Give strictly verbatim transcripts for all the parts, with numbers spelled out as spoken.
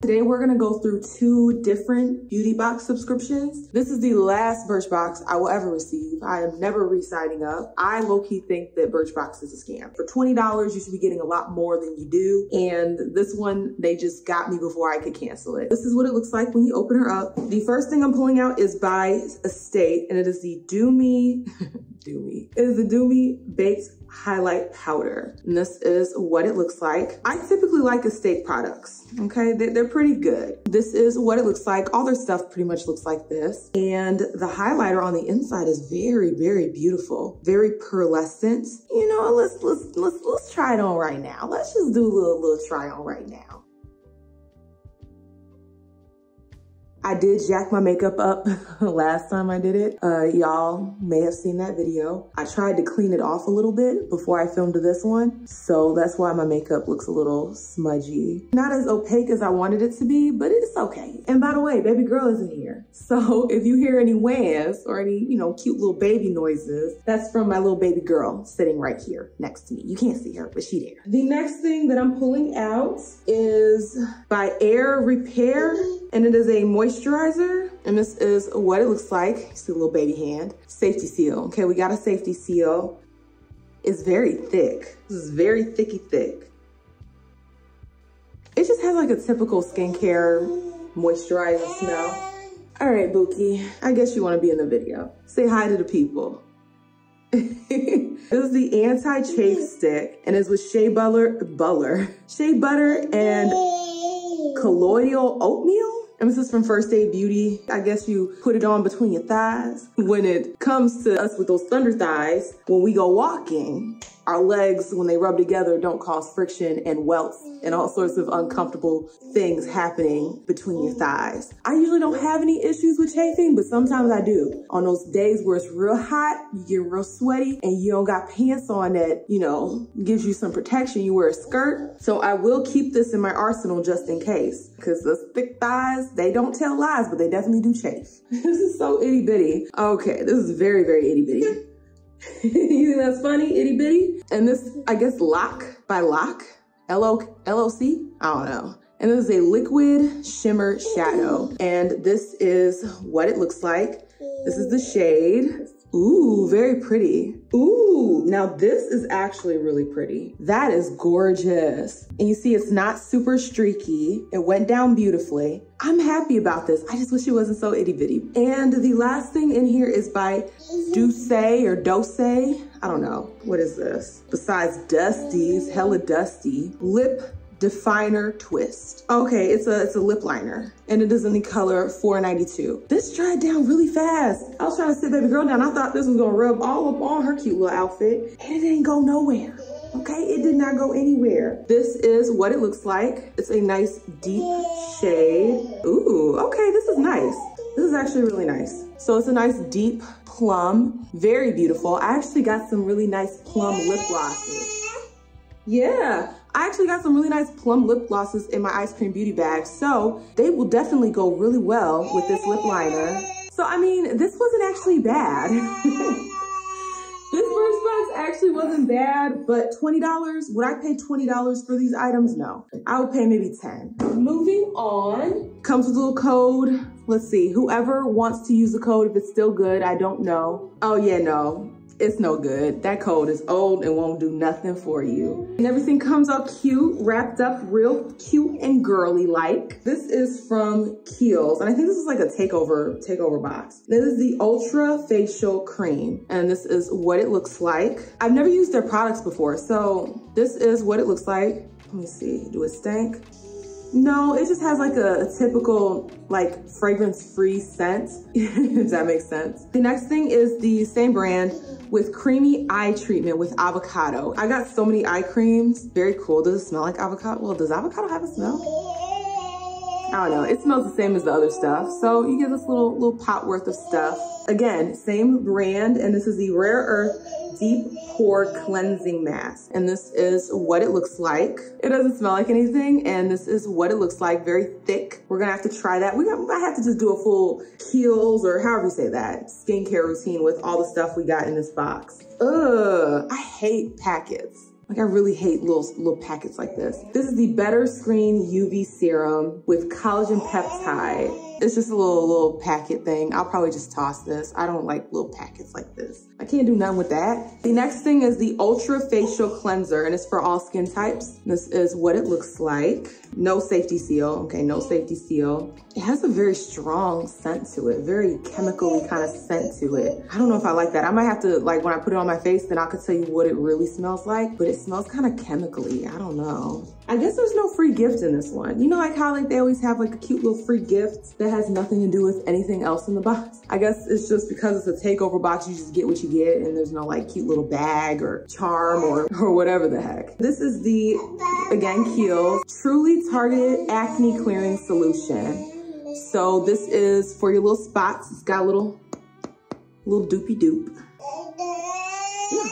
Today we're gonna go through two different Beauty Box subscriptions. This is the last Birchbox I will ever receive. I am never re-signing up. I low-key think that Birchbox is a scam. For twenty dollars, you should be getting a lot more than you do. And this one, they just got me before I could cancel it. This is what it looks like when you open her up. The first thing I'm pulling out is by Estée, and it is the Do Me, Do Me. It is the Do Me Baked Highlight Powder. And this is what it looks like. I typically like Estée products, okay? They're pretty good. This is what it looks like. All their stuff pretty much looks like this. And the highlighter on the inside is very, very beautiful, very pearlescent. You know, let's let's let's let's try it on right now. Let's just do a little little try on right now. I did jack my makeup up last time I did it. Uh, y'all may have seen that video. I tried to clean it off a little bit before I filmed this one. So that's why my makeup looks a little smudgy. Not as opaque as I wanted it to be, but it's okay. And by the way, baby girl isn't here. So if you hear any whams or any, you know, cute little baby noises, that's from my little baby girl sitting right here next to me. You can't see her, but she there. The next thing that I'm pulling out is by Air Repair. And it is a moisturizer, and this is what it looks like. You see a little baby hand. Safety seal, okay, we got a safety seal. It's very thick. This is very thicky thick. It just has like a typical skincare moisturizer smell. All right, Buki, I guess you wanna be in the video. Say hi to the people. This is the anti-chafe stick, and it's with shea butter, butter, shea butter and colloidal oatmeal. And this is from First Aid Beauty. I guess you put it on between your thighs. When it comes to us with those thunder thighs, when we go walking, our legs, when they rub together, don't cause friction and welts and all sorts of uncomfortable things happening between your thighs. I usually don't have any issues with chafing, but sometimes I do. On those days where it's real hot, you get real sweaty, and you don't got pants on that, you know, gives you some protection. You wear a skirt. So I will keep this in my arsenal just in case, because those thick thighs, they don't tell lies, but they definitely do chafe. This is so itty bitty. Okay, this is very, very itty bitty. You think that's funny, itty bitty? And this, I guess, Lock by Lock, L O L O C, I don't know. And this is a liquid shimmer shadow. And this is what it looks like. This is the shade. Ooh, very pretty. Ooh, now this is actually really pretty. That is gorgeous. And you see it's not super streaky. It went down beautifully. I'm happy about this. I just wish it wasn't so itty bitty. And the last thing in here is by Duse or Dose. I don't know. What is this? Besides Dusty's, hella dusty, lip definer twist. Okay, it's a it's a lip liner, and it is in the color four ninety-two. This dried down really fast. I was trying to sit baby girl down. I thought this was gonna rub all up on her cute little outfit, and it didn't go nowhere. Okay, it did not go anywhere. This is what it looks like. It's a nice deep shade. Ooh, okay, this is nice. This is actually really nice. So it's a nice deep plum, very beautiful. I actually got some really nice plum lip glosses. Yeah, I actually got some really nice plum lip glosses in my ice cream beauty bag, so they will definitely go really well with this lip liner. So, I mean, this wasn't actually bad. This Birchbox actually wasn't bad, but twenty dollars, would I pay twenty dollars for these items? No, I would pay maybe ten dollars. Moving on, comes with a little code. Let's see, whoever wants to use the code, if it's still good, I don't know. Oh yeah, no. It's no good. That code is old and won't do nothing for you. And everything comes all cute, wrapped up real cute and girly like. This is from Kiehl's, and I think this is like a takeover, takeover box. This is the Ultra Facial Cream, and this is what it looks like. I've never used their products before, so this is what it looks like. Let me see, do it stink? No, it just has like a, a typical like fragrance-free scent, if that makes sense. The next thing is the same brand with creamy eye treatment with avocado. I got so many eye creams, very cool. Does it smell like avocado? Well, does avocado have a smell? I don't know, it smells the same as the other stuff. So you get this little, little pot worth of stuff. Again, same brand, and this is the Rare Earth Deep Pore Cleansing Mask. And this is what it looks like. It doesn't smell like anything, and this is what it looks like, very thick. We're gonna have to try that. We got, I have to just do a full Kiehl's, or however you say that, skincare routine with all the stuff we got in this box. Ugh, I hate packets. Like, I really hate little, little packets like this. This is the Better Screen U V Serum with collagen peptide. It's just a little, little packet thing. I'll probably just toss this. I don't like little packets like this. I can't do nothing with that. The next thing is the Ultra Facial Cleanser, and it's for all skin types. This is what it looks like. No safety seal, okay, no safety seal. It has a very strong scent to it, very chemically kind of scent to it. I don't know if I like that. I might have to, like, when I put it on my face, then I could tell you what it really smells like, but it smells kind of chemically. I don't know. I guess there's no free gift in this one. You know, like how like they always have like a cute little free gift that has nothing to do with anything else in the box. I guess it's just because it's a takeover box, you just get what you get, and there's no like cute little bag or charm or, or whatever the heck. This is the, again, Kiehl's Truly Targeted Acne Clearing Solution. So this is for your little spots. It's got a little, little doopy doop. Yeah,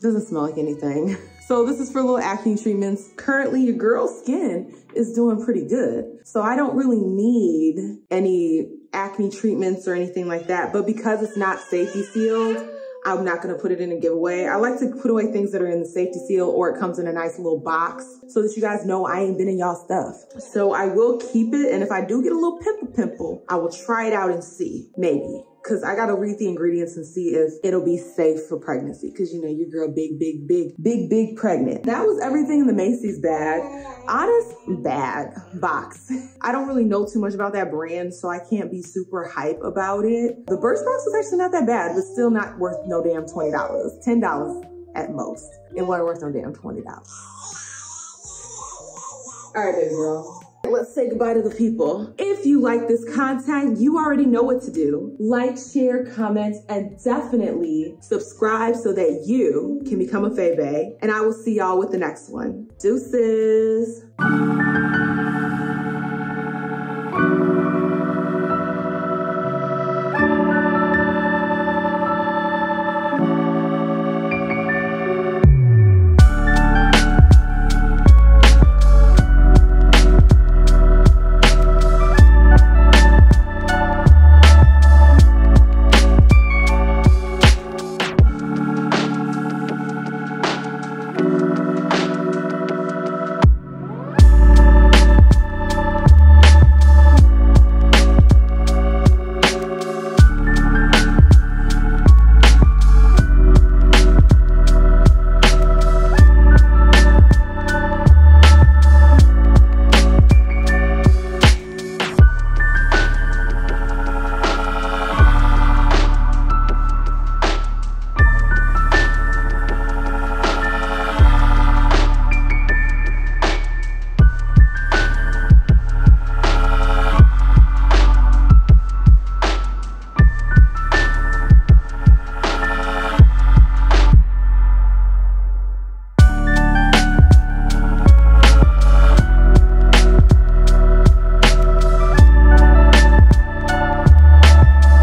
doesn't smell like anything. So this is for little acne treatments. Currently, your girl's skin is doing pretty good. So I don't really need any acne treatments or anything like that. But because it's not safety sealed, I'm not gonna put it in a giveaway. I like to put away things that are in the safety seal, or it comes in a nice little box so that you guys know I ain't been in y'all stuff. So I will keep it, and if I do get a little pimple pimple, I will try it out and see, maybe. Cause I gotta read the ingredients and see if it'll be safe for pregnancy. Cause you know, your girl big, big, big, big, big pregnant. That was everything in the Macy's bag. Honest bag, box. I don't really know too much about that brand, so I can't be super hype about it. The Birchbox was actually not that bad, but still not worth no damn twenty dollars. ten dollars at most. It wasn't worth no damn twenty dollars. All right, baby girl. Let's say goodbye to the people. If you like this content, you already know what to do. Like, share, comment, and definitely subscribe so that you can become a Fayebae. And I will see y'all with the next one. Deuces.